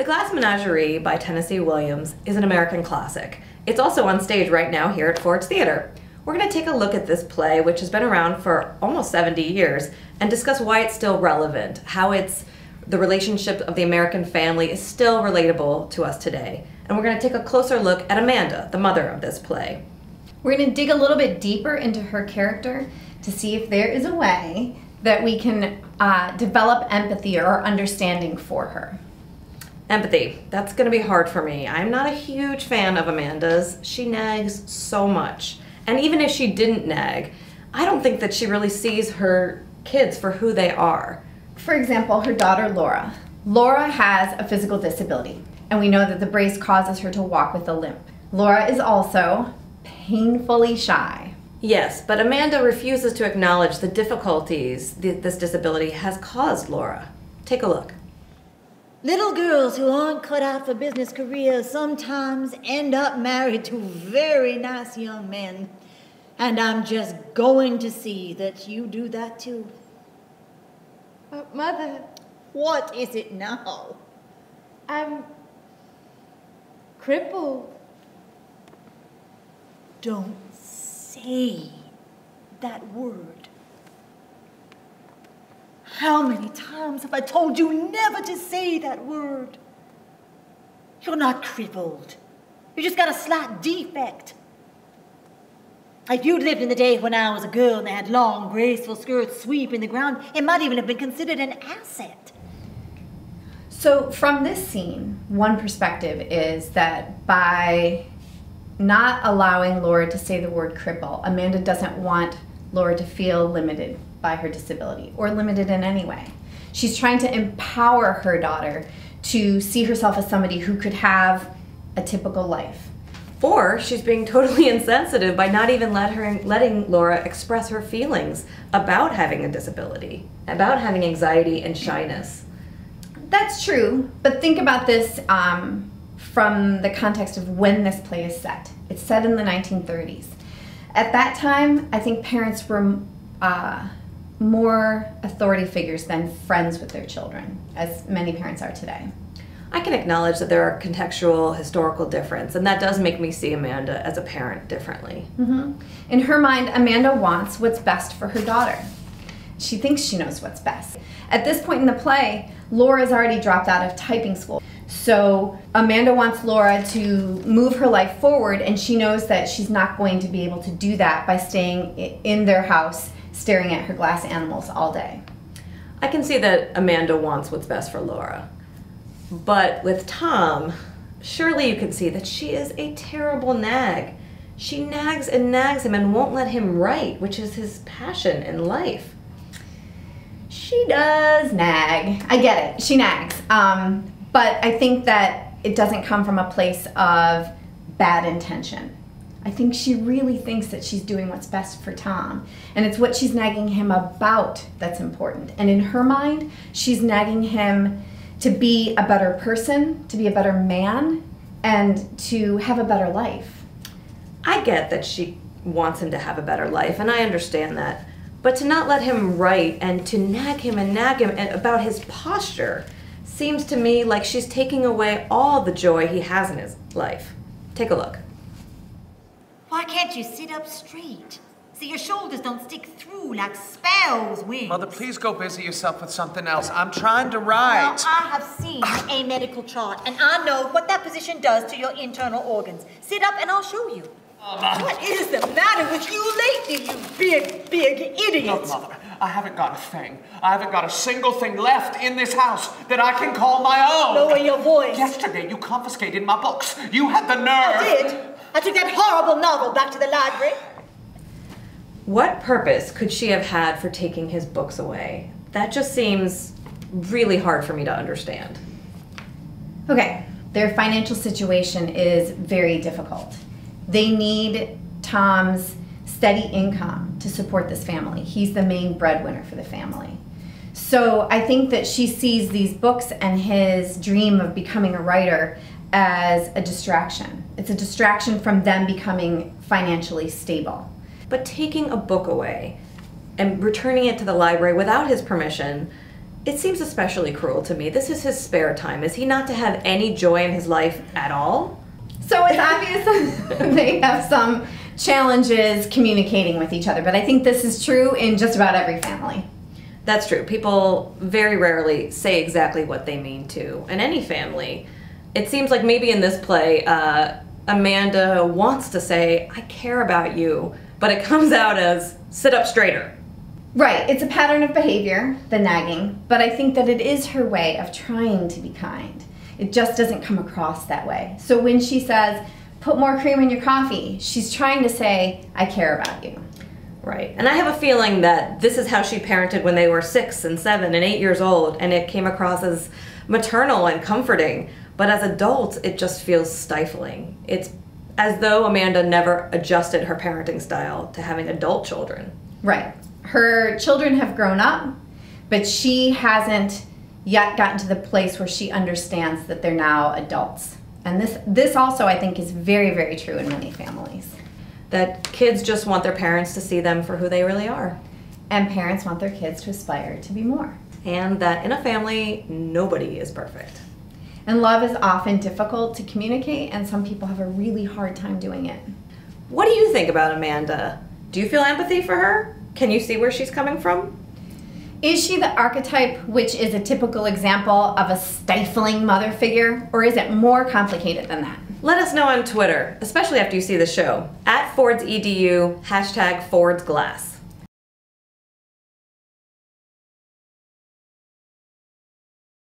The Glass Menagerie by Tennessee Williams is an American classic. It's also on stage right now here at Ford's Theatre. We're going to take a look at this play, which has been around for almost 70 years, and discuss why it's still relevant, how the relationship of the American family is still relatable to us today. And we're going to take a closer look at Amanda, the mother of this play. We're going to dig a little bit deeper into her character to see if there is a way that we can develop empathy or understanding for her. Empathy. That's going to be hard for me. I'm not a huge fan of Amanda's. She nags so much. And even if she didn't nag, I don't think that she really sees her kids for who they are. For example, her daughter Laura. Laura has a physical disability, and we know that the brace causes her to walk with a limp. Laura is also painfully shy. Yes, but Amanda refuses to acknowledge the difficulties this disability has caused Laura. Take a look. Little girls who aren't cut out for business careers sometimes end up married to very nice young men. And I'm just going to see that you do that too. But Mother... What is it now? I'm... crippled. Don't say that word. How many times have I told you never to say that word? You're not crippled. You just got a slight defect. If you lived in the day when I was a girl and they had long, graceful skirts sweeping the ground, it might even have been considered an asset. So from this scene, one perspective is that by not allowing Laura to say the word cripple, Amanda doesn't want Laura to feel limited by her disability or limited in any way. She's trying to empower her daughter to see herself as somebody who could have a typical life. Or she's being totally insensitive by not even letting Laura express her feelings about having a disability, about having anxiety and shyness. That's true, but think about this from the context of when this play is set. It's set in the 1930s. At that time, I think parents were more authority figures than friends with their children, as many parents are today. I can acknowledge that there are contextual, historical differences, and that does make me see Amanda as a parent differently. Mm-hmm. In her mind, Amanda wants what's best for her daughter. She thinks she knows what's best. At this point in the play, Laura's already dropped out of typing school. So Amanda wants Laura to move her life forward, and she knows that she's not going to be able to do that by staying in their house staring at her glass animals all day. I can see that Amanda wants what's best for Laura. But with Tom, surely you can see that she is a terrible nag. She nags and nags him and won't let him write, which is his passion in life. She does nag. I get it. She nags. But I think that it doesn't come from a place of bad intention. I think she really thinks that she's doing what's best for Tom, and it's what she's nagging him about that's important. And in her mind, she's nagging him to be a better person, to be a better man, and to have a better life. I get that she wants him to have a better life, and I understand that, but to not let him write and to nag him about his posture seems to me like she's taking away all the joy he has in his life. Take a look. Why can't you sit up straight? So your shoulders don't stick through like sparrows' wings. Mother, please go busy yourself with something else. I'm trying to write. Well, I have seen a medical chart, and I know what that position does to your internal organs. Sit up and I'll show you. What is the matter with you lately, you big idiot? Look, Mother, I haven't got a thing. I haven't got a single thing left in this house that I can call my own. Lower your voice. Yesterday, you confiscated my books. You had the nerve. I did. I took that horrible novel back to the library. What purpose could she have had for taking his books away? That just seems really hard for me to understand. Okay, their financial situation is very difficult. They need Tom's steady income to support this family. He's the main breadwinner for the family. So I think that she sees these books and his dream of becoming a writer as a distraction. It's a distraction from them becoming financially stable. But taking a book away and returning it to the library without his permission It seems especially cruel to me. This is his spare time. Is he not to have any joy in his life at all? So it's obvious that they have some challenges communicating with each other, but I think this is true in just about every family. That's true. People very rarely say exactly what they mean to in any family. It seems like maybe in this play, Amanda wants to say, I care about you, but it comes out as sit up straighter. Right. It's a pattern of behavior, the nagging, but I think that it is her way of trying to be kind. It just doesn't come across that way. So when she says, put more cream in your coffee, she's trying to say, I care about you. Right. And I have a feeling that this is how she parented when they were 6 and 7 and 8 years old, and it came across as maternal and comforting. But as adults, it just feels stifling. It's as though Amanda never adjusted her parenting style to having adult children. Right. Her children have grown up, but she hasn't yet gotten to the place where she understands that they're now adults. And this also, I think, is very, very true in many families. That kids just want their parents to see them for who they really are. And parents want their kids to aspire to be more. And that in a family, nobody is perfect. And love is often difficult to communicate, and some people have a really hard time doing it. What do you think about Amanda? Do you feel empathy for her? Can you see where she's coming from? Is she the archetype, which is a typical example of a stifling mother figure, or is it more complicated than that? Let us know on Twitter, especially after you see the show, @FordsEdu, #FordsGlass.